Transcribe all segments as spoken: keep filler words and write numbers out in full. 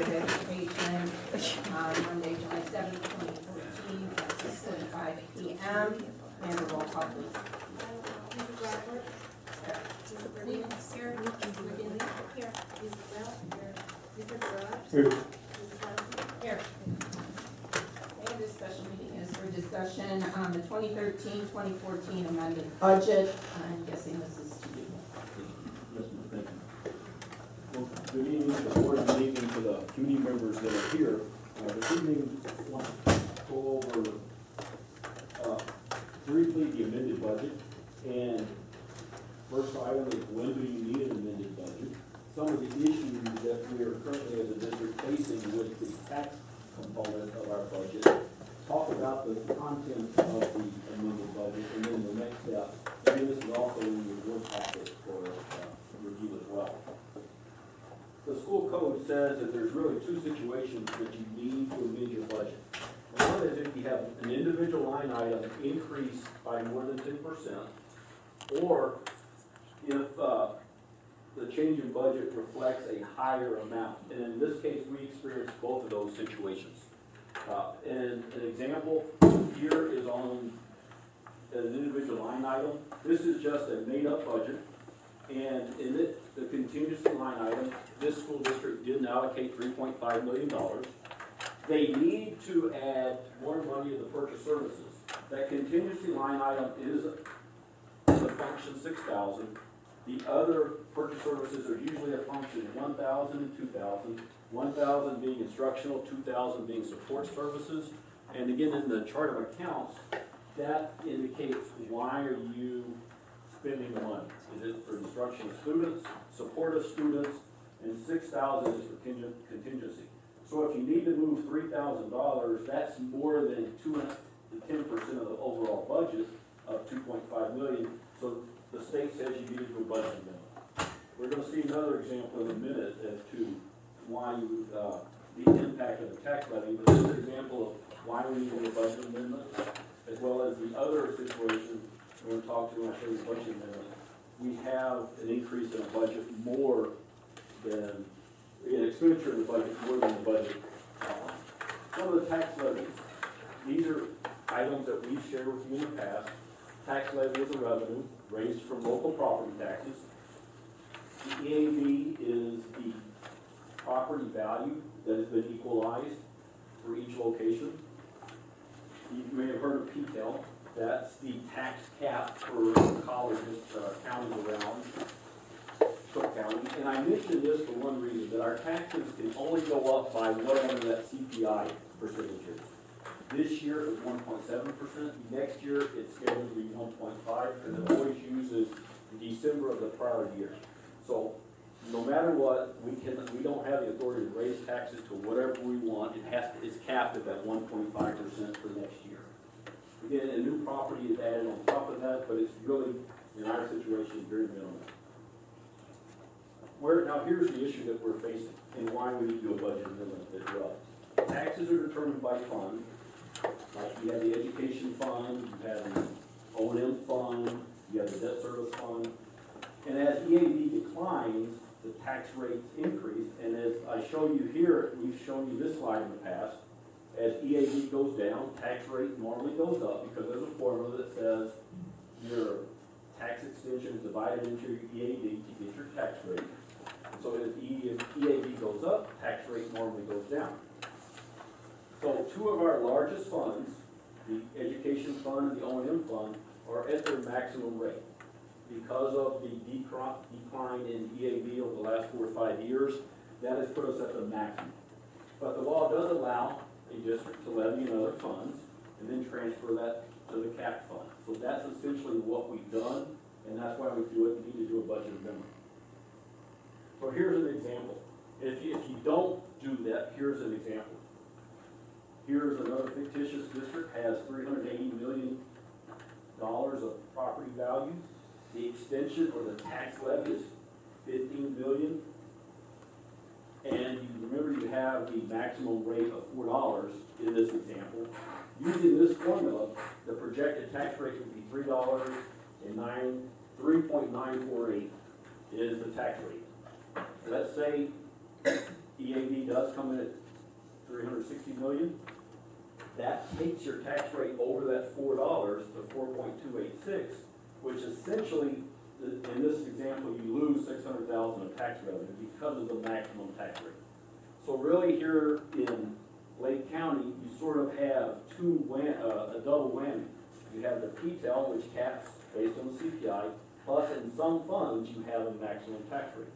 Education on Monday, July seventh, twenty fourteen, at six forty-five p m And a roll call, please. Missus Bradford? Here. Missus Bernier? Here. Missus McGinley? Here. Missus Bell? Here. Missus Bell? Here. Missus Here. And this special meeting is for discussion on the twenty thirteen twenty fourteen amended budget. I'm guessing this is to you. Good evening to the board, good evening to the community members that are here. Uh, this evening, I want to go over uh, briefly the amended budget. And first item is, when do you need an amended budget? Some of the issues that we are currently as a district facing with the tax component of our budget. Talk about the content of the amended budget, and then the next step. And this is also in your work packet for uh, review as well. The school code says that there's really two situations that you need to amend your budget. One is if you have an individual line item increased by more than ten percent, or if uh, the change in budget reflects a higher amount. And in this case, we experienced both of those situations. Uh, and an example here is on an individual line item. This is just a made-up budget. And in it, the contingency line item, this school district didn't allocate three point five million dollars. They need to add more money to the purchase services. That contingency line item is a function six thousand. The other purchase services are usually a function one thousand and two thousand. one thousand being instructional, two thousand being support services. And again, in the chart of accounts, that indicates why are you spending the money. Is it for instruction of students, support of students, and six thousand dollars is for contingency. So if you need to move three thousand dollars, that's more than two percent to ten percent of the overall budget of two point five million dollars. So the state says you need to do a budget amendment. We're going to see another example in a minute as to why you would, uh, the impact of the tax levy, but this is an example of why we need to do a budget amendment, as well as the other situation we're going to talk to when I show you the budget amendment. We have an increase in the budget more than, an expenditure in the budget more than the budget. Some of the tax levies, these are items that we've shared with you in the past. Tax levy is a revenue raised from local property taxes. The E A V is the property value that has been equalized for each location. You may have heard of P T E L. That's the tax cap for colleges, uh, counties around Cook County. And I mention this for one reason, that our taxes can only go up by whatever that C P I percentage is. This year it's one point seven percent. Next year it's scheduled to be one point five percent, because it always uses December of the prior year. So no matter what, we can we don't have the authority to raise taxes to whatever we want. It has to, it's capped at that one point five percent for next year. Again, a new property is added on top of that, but it's really, in our situation, very minimal. Where, now here's the issue that we're facing and why we need to do a budget amendment as well. Taxes are determined by fund. Like you have the education fund, you have the O and M fund, you have the debt service fund. And as E A B declines, the tax rates increase. And as I show you here, we've shown you this slide in the past. As E A V goes down, tax rate normally goes up because there's a formula that says your tax extension is divided into your E A V to get your tax rate. So as E A V goes up, tax rate normally goes down. So two of our largest funds, the education fund and the O and M fund, are at their maximum rate. Because of the decline in E A V over the last four or five years, that has put us at the maximum. But the law does allow district to levy and other funds and then transfer that to the cap fund. So that's essentially what we've done, and that's why we do it. We need to do a budget amendment. So here's an example. If you, if you don't do that, here's an example. Here's another fictitious district, has three hundred eighty million dollars of property value. The extension or the tax levy is fifteen million dollars. And you remember you have the maximum rate of four dollars in this example. Using this formula, the projected tax rate would be three point nine four eight is the tax rate. Let's say E A V does come in at three hundred sixty million dollars. That takes your tax rate over that four dollars to four point two eight six, which essentially, in this example, you lose six hundred thousand dollars of tax revenue because of the maximum tax rate. So really here in Lake County, you sort of have two wham uh, a double whammy. You have the P T E L, which caps based on the C P I, plus in some funds you have a maximum tax rate.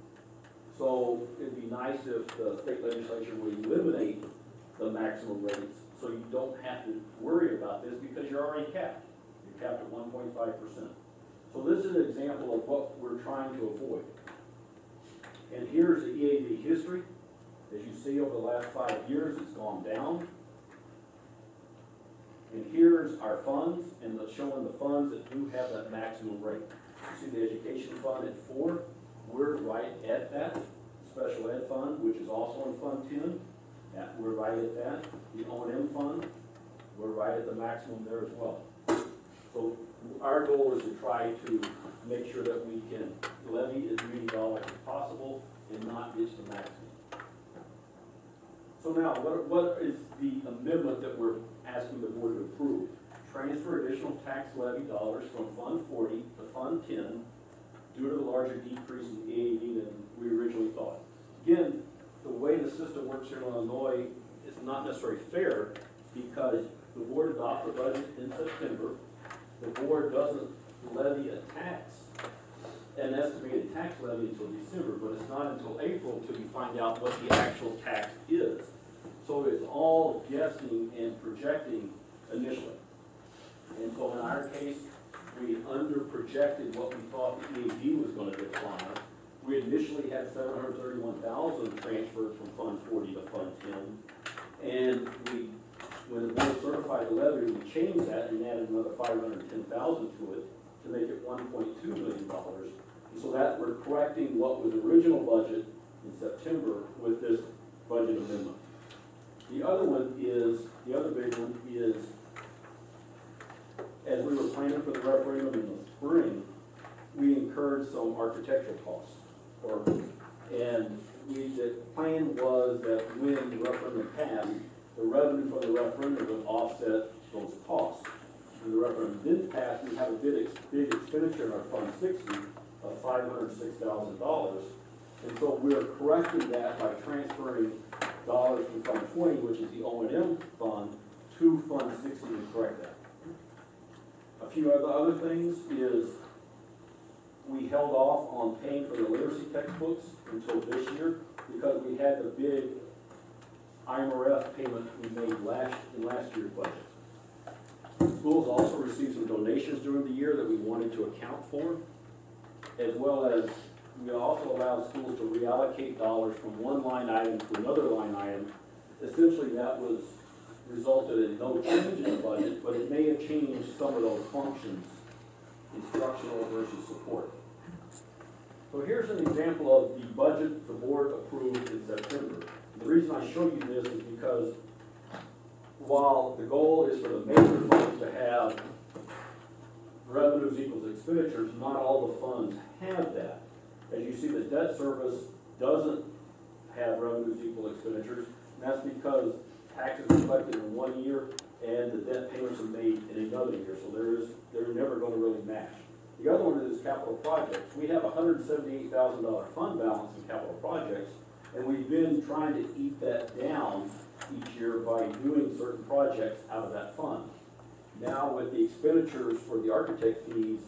So it'd be nice if the state legislature would eliminate the maximum rates so you don't have to worry about this because you're already capped. You're capped at one point five percent. So this is an example of what we're trying to avoid. And here's the E A V history. As you see, over the last five years, it's gone down. And here's our funds, and the, showing the funds that do have that maximum rate. You see the education fund at four. We're right at that. Special ed fund, which is also in fund ten. That, we're right at that. The O and M fund, we're right at the maximum there as well. So our goal is to try to make sure that we can levy as many dollars as possible and not reach the maximum. So now, what, what is the amendment that we're asking the board to approve? Transfer additional tax levy dollars from Fund forty to Fund ten due to the larger decrease in E A V than we originally thought. Again, the way the system works here in Illinois is not necessarily fair because the board adopts a budget in September. The board doesn't levy a tax, an estimated tax levy until December, but it's not until April till you find out what the actual tax is. So it's all guessing and projecting initially. And so in our case, we under-projected what we thought the E A V was going to decline. We initially had seven hundred thirty-one thousand dollars transferred from Fund forty to Fund ten, and we, when the board certified the levy, we changed that and added another five hundred ten thousand dollars to it to make it one point two million dollars. And so that we're correcting what was the original budget in September with this budget amendment. The other one is, the other big one is, as we were planning for the referendum in the spring, we incurred some architectural costs. Or, and we, the plan was that when the referendum passed, the revenue from the referendum would offset those costs. When the referendum didn't pass, we had a big, ex big expenditure in our Fund sixty of five hundred six thousand dollars. And so we're correcting that by transferring dollars from Fund twenty, which is the O and M fund, to Fund sixty to correct that. A few other, other things is we held off on paying for the literacy textbooks until this year because we had the big I M R F payment we made last, in last year's budget. Schools also received some donations during the year that we wanted to account for, as well as we also allowed schools to reallocate dollars from one line item to another line item. Essentially, that was resulted in no change in the budget, but it may have changed some of those functions, instructional versus support. So here's an example of the budget the board approved in September. The reason I show you this is because while the goal is for the major funds to have revenues equals expenditures, not all the funds have that. As you see, the debt service doesn't have revenues equal expenditures, and that's because taxes are collected in one year and the debt payments are made in another year, so there is, they're never going to really match. The other one is capital projects. We have a one hundred seventy-eight thousand dollars fund balance in capital projects, and we've been trying to eat that down each year by doing certain projects out of that fund. Now with the expenditures for the architect fees,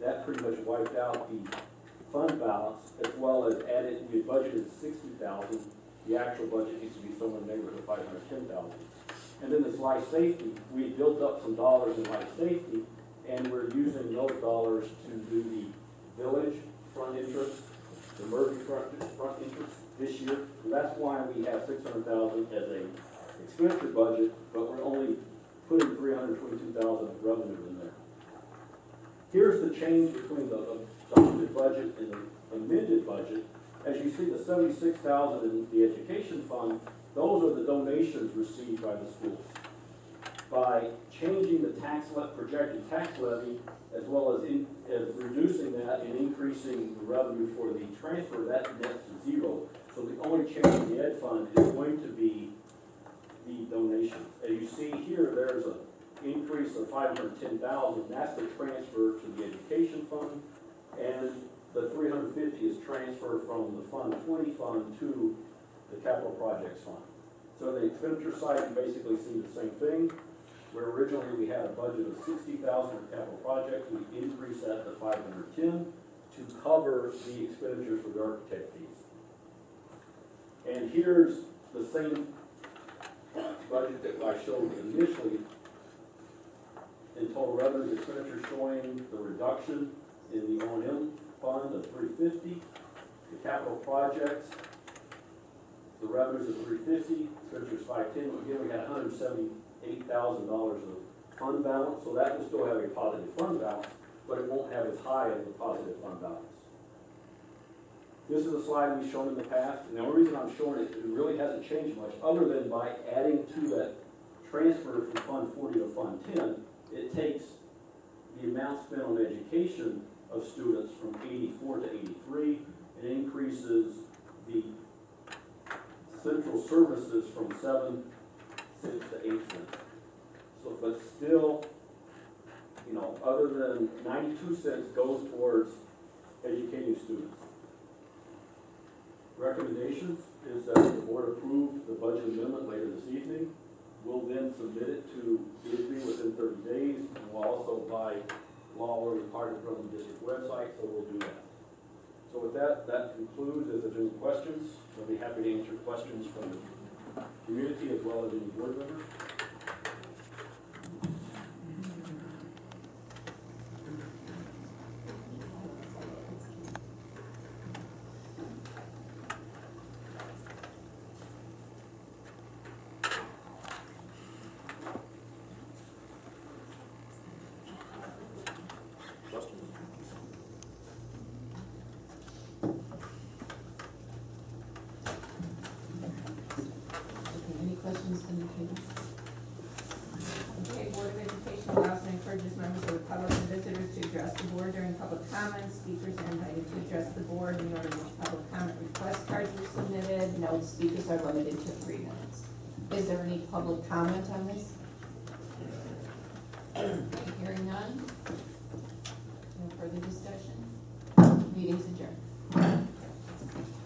that pretty much wiped out the fund balance, as well as added, we budgeted sixty thousand dollars. The actual budget needs to be somewhere in the neighborhood of five hundred ten thousand dollars. And then this life safety, we built up some dollars in life safety, and we're using those dollars to do the village front entrance, the Murphy front, front entrance this year. And that's why we have six hundred thousand dollars as a expenditure budget, but we're only putting three hundred twenty-two thousand dollars of revenue in there. Here's the change between the adopted budget and the amended budget. As you see, the seventy-six thousand dollars in the education fund, those are the donations received by the schools. by changing the tax le- projected tax levy, as well as, in, as reducing that and increasing the revenue for the transfer, that nets to zero. So the only change in the Ed Fund is going to be the donations. As you see here, there's an increase of five hundred ten thousand dollars. That's the transfer to the education fund, and the three hundred fifty thousand dollars is transfer from the Fund twenty fund to the capital projects fund. So the expenditure side, you basically see the same thing. Where originally we had a budget of sixty thousand dollars for capital projects, we increased that to five hundred ten thousand dollars to cover the expenditures for the architect fees. And here's the same budget that I showed initially in total revenues expenditure, showing the reduction in the O and M fund of three hundred fifty thousand dollars, the capital projects. The revenues of three hundred fifty thousand dollars, expenditures five hundred ten thousand dollars. Again, we had one hundred seventy-eight thousand dollars of fund balance, so that will still have a positive fund balance, but it won't have as high as the positive fund balance. This is a slide we've shown in the past, and the only reason I'm showing it, it really hasn't changed much, other than by adding to that transfer from Fund forty to Fund ten, it takes the amount spent on education of students from eighty-four to eighty-three, and increases the central services from seven cents to eight cents. So, but still, you know, other than ninety-two cents goes towards educating students. Recommendations is that the board approve the budget amendment later this evening. We'll then submit it to E A B within thirty days, and we'll also by law or required from the district website, so we'll do that. So with that, that concludes. If there's any questions, we'll be happy to answer questions from the community as well as any board members. Public comment on this? Hearing none. No further discussion. Meeting's adjourned.